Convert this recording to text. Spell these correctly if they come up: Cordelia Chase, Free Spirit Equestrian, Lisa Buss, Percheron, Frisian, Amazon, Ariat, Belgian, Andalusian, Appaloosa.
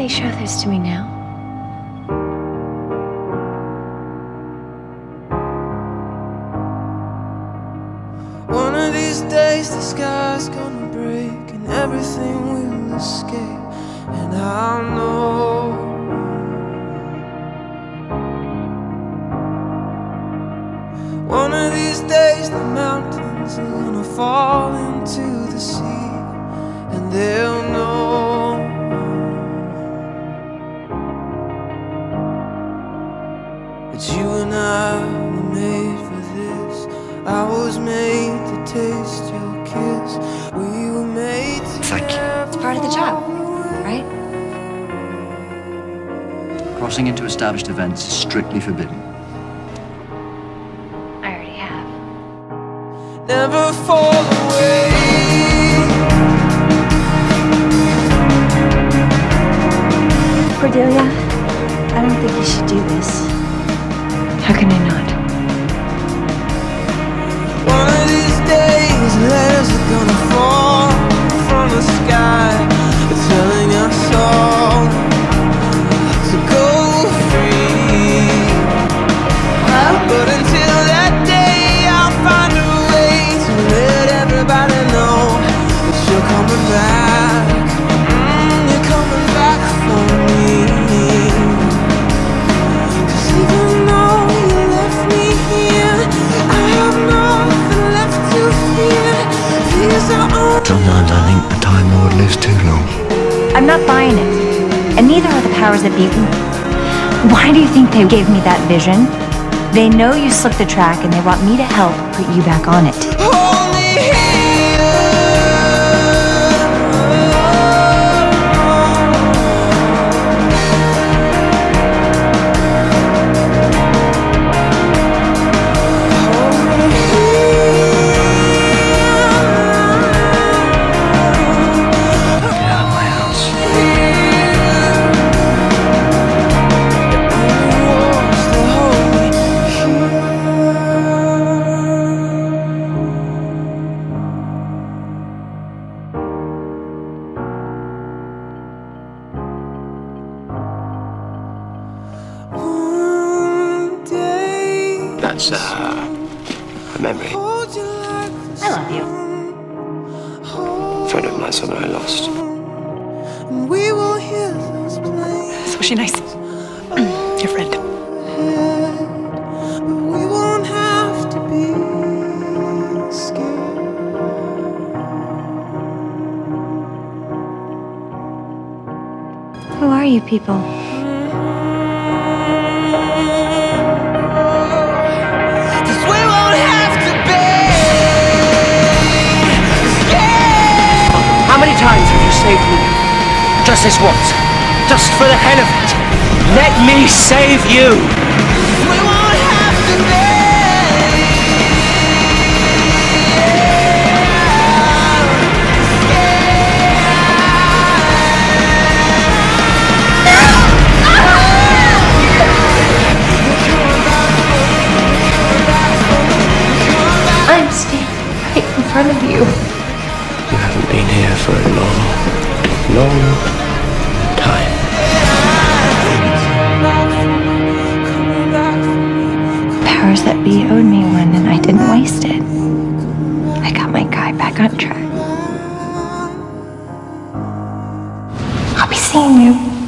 they show this to me now? One of these days the sky's gonna break and everything will escape, and I'll know. One of these days the mountains are gonna fall into the sea, and they'll know. You and I were made for this. I was made to taste your kiss. We were made to. It's like, it's part of the job, right? Crossing into established events is strictly forbidden. I already have. Never fall away. Cordelia, I don't think you should do this. How can I not? One of these days, letters are gonna fall from the sky, telling us all to go free. But until that day, I'll find a way to let everybody know that you're coming back. You're coming back for me. 'Cause even though sometimes I think the Time Lord lives too long. I'm not buying it. And neither are the powers that be. Why do you think they gave me that vision? They know you slipped the track and they want me to help put you back on it. That's a memory. I love you. A friend of mine, someone I lost. So was she nice? Your friend. We won't have to be scared. Who are you people? Saved me. Just this once. Just for the hell of it. Let me save you. We won't have to be. I'm standing right in front of you. You haven't been here for a long time. Powers that be owed me one and I didn't waste it. I got my guy back on track. I'll be seeing you.